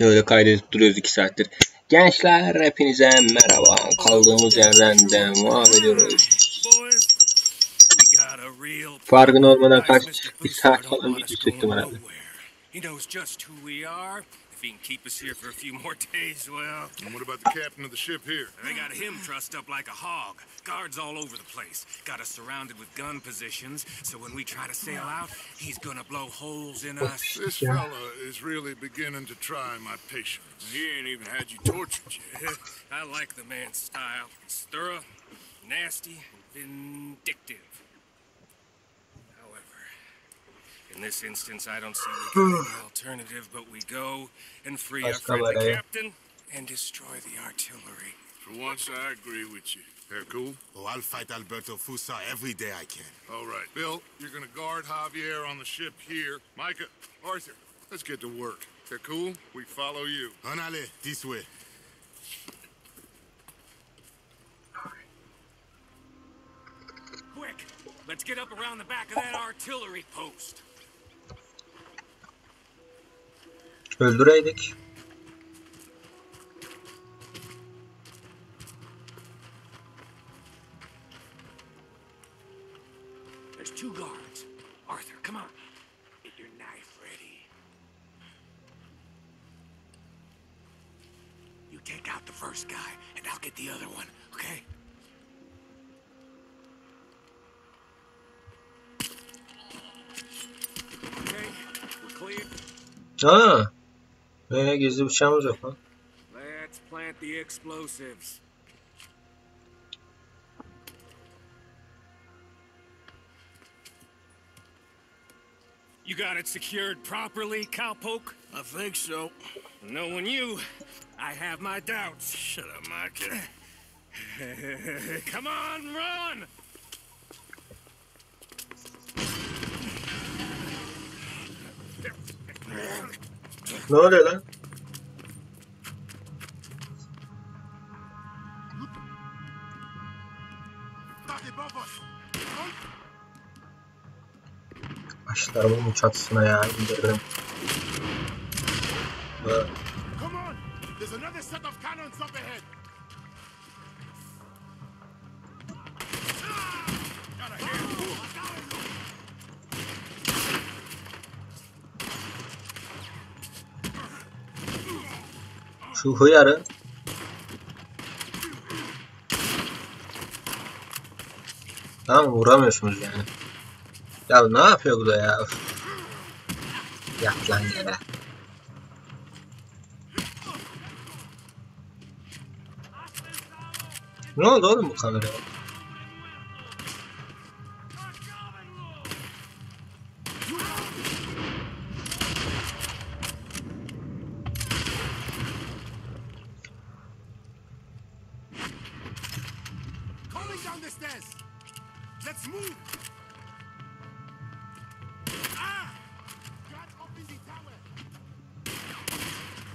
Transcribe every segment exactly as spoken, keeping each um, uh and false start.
Öyle kaydedip duruyoruz iki saattir. Gençler hepinize merhaba. Kaldığımız yerden devam ediyoruz. Farkın olmadan kaç bir saat falan geçecektim herhalde. If he can keep us here for a few more days, well... And what about the captain of the ship here? They got him trussed up like a hog. Guards all over the place. Got us surrounded with gun positions, so when we try to sail out, he's gonna blow holes in us. This fella is really beginning to try my patience. He ain't even had you tortured yet. I like the man's style. It's thorough, nasty, and vindictive. In this instance, I don't see we got an alternative, but we go and free our friendly captain and destroy the artillery. For once, I agree with you. They're cool? Oh, I'll fight Alberto Fussar every day I can. All right. Bill, you're going to guard Javier on the ship here. Micah, Arthur, let's get to work. They're cool? We follow you. Hanale, this way. Quick, let's get up around the back of that artillery post. Öldüreydik. There's two guards. Arthur, come on. Get your knife ready. You take out the first guy and I'll get the other one, okay? Okay, we're clear. Ah. Böyle gizli bıçağımız yok lan. You got it secured properly, cowpoke? I think so. Knowing you, I have my doubts. Shut up, Marcus. Come on, run! Ne oluyor lan? Başlarım bunun çatısına ya, indirdim. Şu hıyarı tam vuramıyorsunuz yani. Ya ne yapıyor bu da ya? Yat lan yere. Ne oldu oğlum bu kameraya?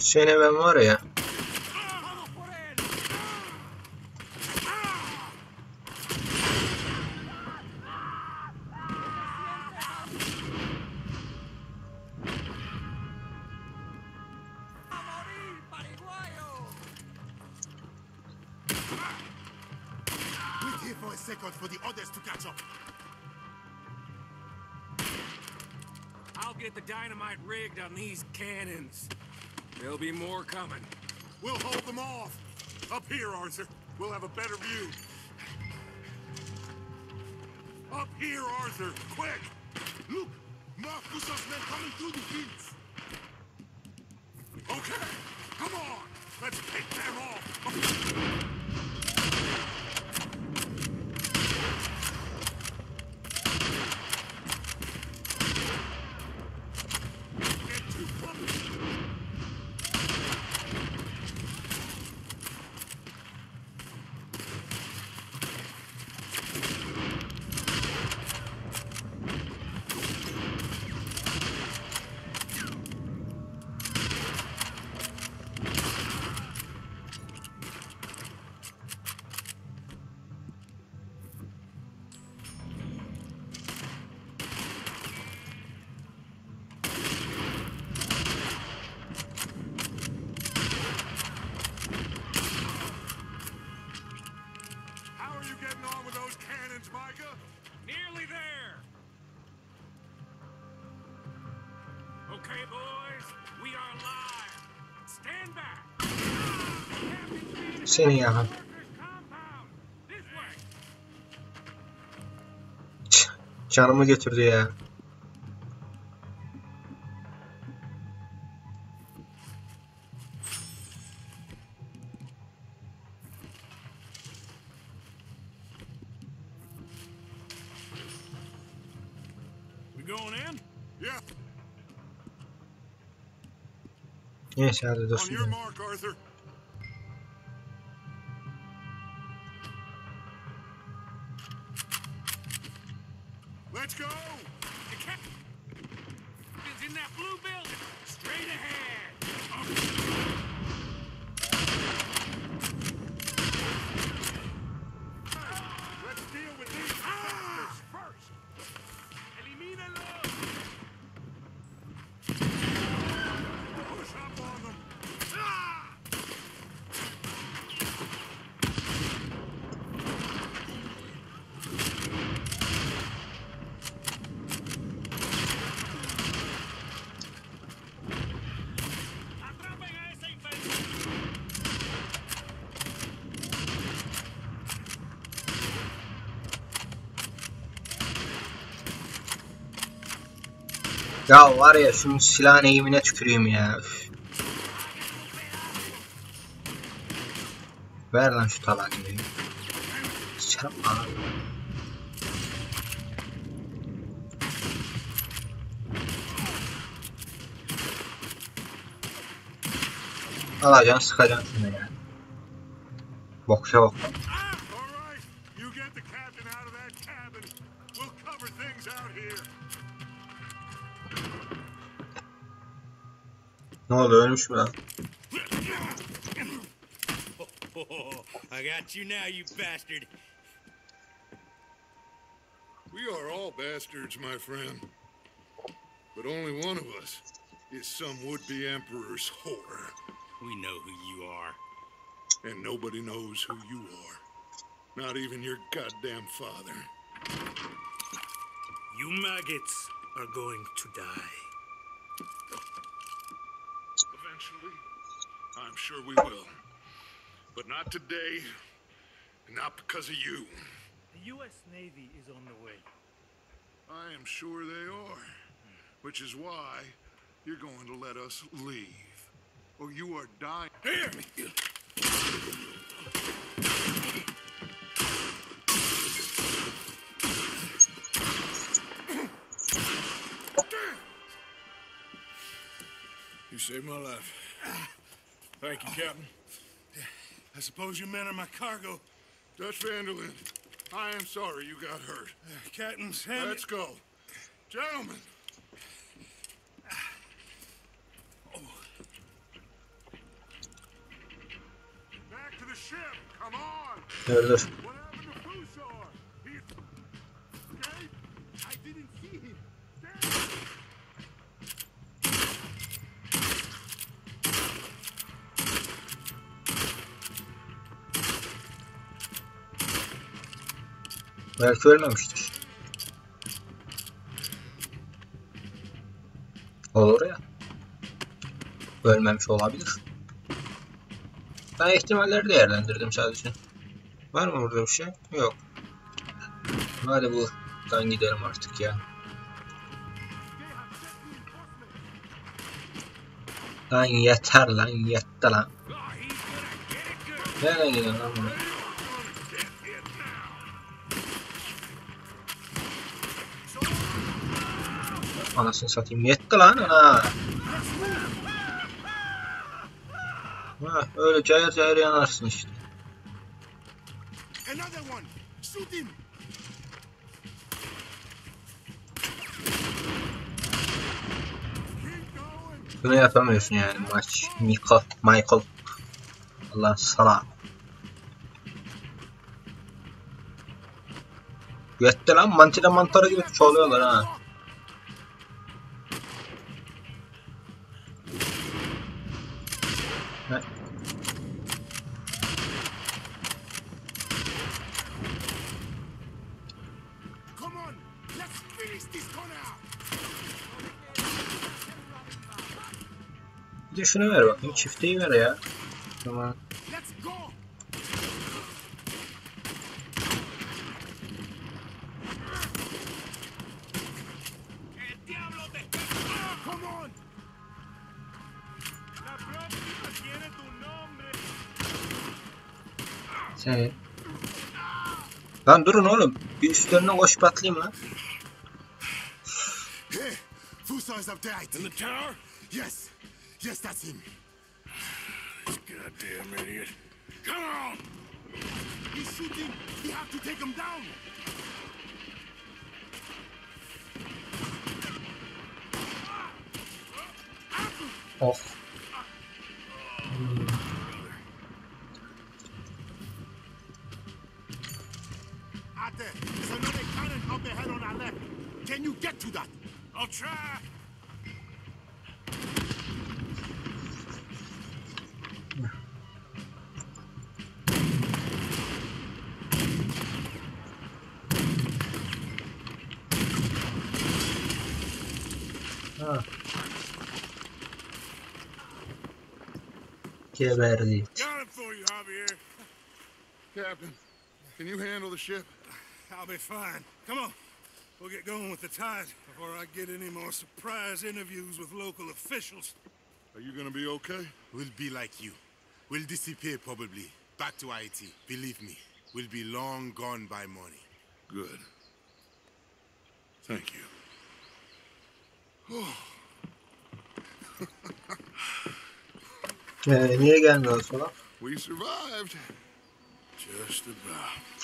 Şeyine ben var ya. I'll get the dynamite rigged on these cannons. There'll be more coming. We'll hold them off. Up here, Arthur. We'll have a better view. Up here, Arthur. Quick! Look! Marcus has men coming through the fields. Okay! Come on! Let's pick them off! Okay, boys, we are live. Stand back. Seni ya. Canımı götürdü ya. Neyse hadi dostum. On your mark, Arthur. Let's go. The captain is in that blue building. Straight ahead. Let's deal with these factors first. Elimínalo. Ya var ya şunun silahın eğimine tüküreyim ya. Üf. Ver lan şu tabancayı. Sıçarım bana. Alacaksın sıkacaksın şunu ya. Bokuşa bak. Ne oldu, ölmüş mü lan? I got you now, you bastard. We are all bastards, my friend. But only one of us is some would-be emperor's whore. We know who you are. And nobody knows who you are. Not even your goddamn father. You maggots are going to die. I'm sure we will, but not today, and not because of you. The U S Navy is on the way. I am sure they are, which is why you're going to let us leave, or you are dying. Hear me! You saved my life. Thank you, Captain. I suppose you men are my cargo. Dutch van der Linde, I am sorry you got hurt. Uh, Captain's head. Let's go. Gentlemen. Oh. Back to the ship. Come on. There it is. What happened to Fussar? He escaped? I didn't see him. Belki ölmemiştir. Olur ya. Ölmemiş olabilir. Ben ihtimalleri değerlendirdim sadece. Var mı burada bir şey? Yok. Hadi buradan gidelim artık ya. Lan yeter lan yetti lan. Nereye gidelim lan bunu? Anasını satayım. Yetti lan ana. Ha, öyle cayır cayır yanarsın işte. Bunu yapamıyorsun yani maç. Micah, Michael. Allah sana. Yetti lan. Mantida mantarı gibi çoğuluyorlar ha. Bir de şunu ver bakayım, çifteyi ver ya. Tamam. Sen. Lan durun oğlum, bir üstlerine koşup atlayayım lan. Fussar's up there, in the tower? Yes. Yes, that's him. Goddamn idiot. Come on! He's shooting. We have to take him down. Oh. Hmm. Arthur, there's another cannon up ahead on our left. Can you get to that? I'll try. Ah. Geberdi. Got him for you, Javier. Captain, can you handle the ship? I'll be fine. Come on. We'll get going with the tide before I get any more surprise interviews with local officials. Are you gonna be okay? We'll be like you. We'll disappear probably. Back to Haiti. Believe me, we'll be long gone by morning. Good. Thank you. Oh. Yeah, here again, those one. We survived. Just about.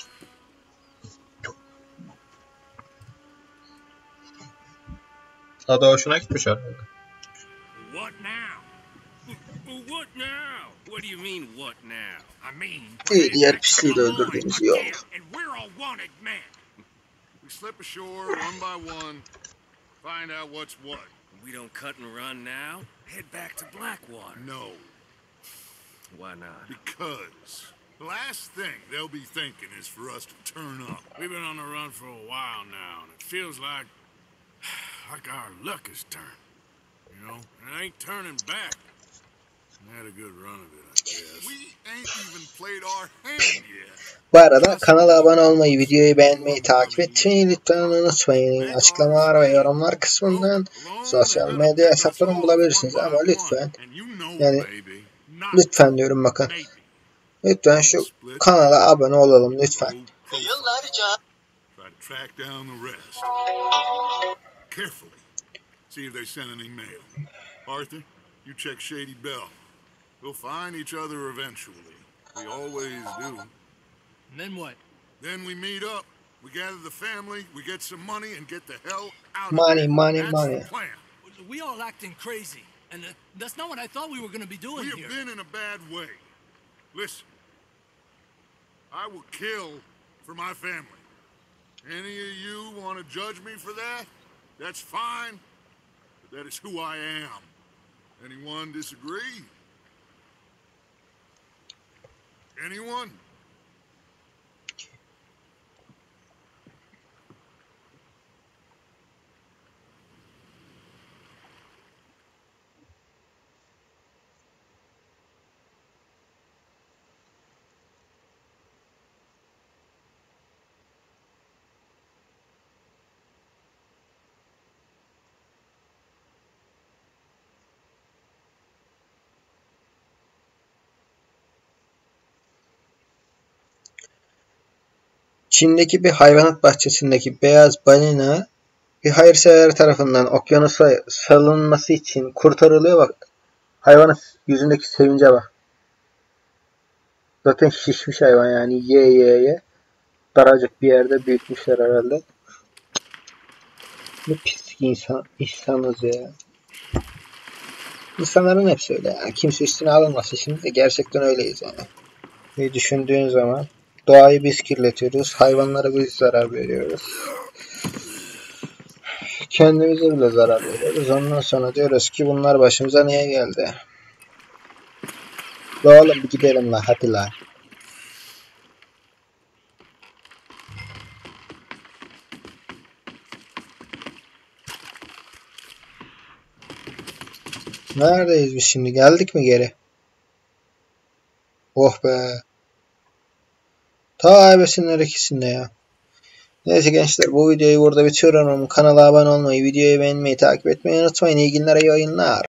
What now? What now? What do you mean what now? I mean, and we're all wanted men. We slip ashore one by one, find out what's what. We don't cut and run now. Head back to Blackwater. No. Why not? Because the last thing they'll be thinking is for us to turn up. We've been on the run for a while now, and it feels like Like our luck is turned, you know, and it ain't turning back. We had a good run of it, I guess. We ain't even played our hand yet. Bu arada kanala abone olmayı, videoyu beğenmeyi, takip etmeyi lütfen unutmayın. Açıklamalar ve yorumlar kısmından sosyal medya hesaplarını bulabilirsiniz ama lütfen, yani lütfen diyorum bakın. Lütfen şu kanala abone olalım lütfen. Yıllarca. Track down the rest. Carefully. See if they sent any mail. Arthur, you check Shady Bell. We'll find each other eventually. We always do. And then what? Then we meet up. We gather the family. We get some money and get the hell out of here. Money, money, money. That's the plan. We all acting crazy. And uh, that's not what I thought we were going to be doing here. We have been in a bad way. Listen. I will kill for my family. Any of you want to judge me for that? That's fine. But that is who I am. Anyone disagree? Anyone? Çin'deki bir hayvanat bahçesindeki beyaz balina bir hayırsever tarafından okyanusa salınması için kurtarılıyor bak. Hayvanın yüzündeki sevince bak. Zaten şişmiş hayvan yani ye ye ye. Daracık bir yerde büyütmüşler herhalde. Ne pislik insan, insanız ya. İnsanların hepsi öyle yani. Kimse üstüne alınması şimdi de gerçekten öyleyiz yani. Ve düşündüğün zaman. Doğayı biz kirletiyoruz, hayvanlara biz zarar veriyoruz. Kendimize bile zarar veriyoruz. Ondan sonra diyoruz ki bunlar başımıza niye geldi? Doğalım bir gidelim la, hadi la. Neredeyiz biz şimdi? Geldik mi geri? Oh be. Ta ebesinler ikisinde ya. Neyse gençler, bu videoyu burada bitiriyorum. Kanala abone olmayı, videoyu beğenmeyi, takip etmeyi unutmayın. İyi günler, iyi oyunlar.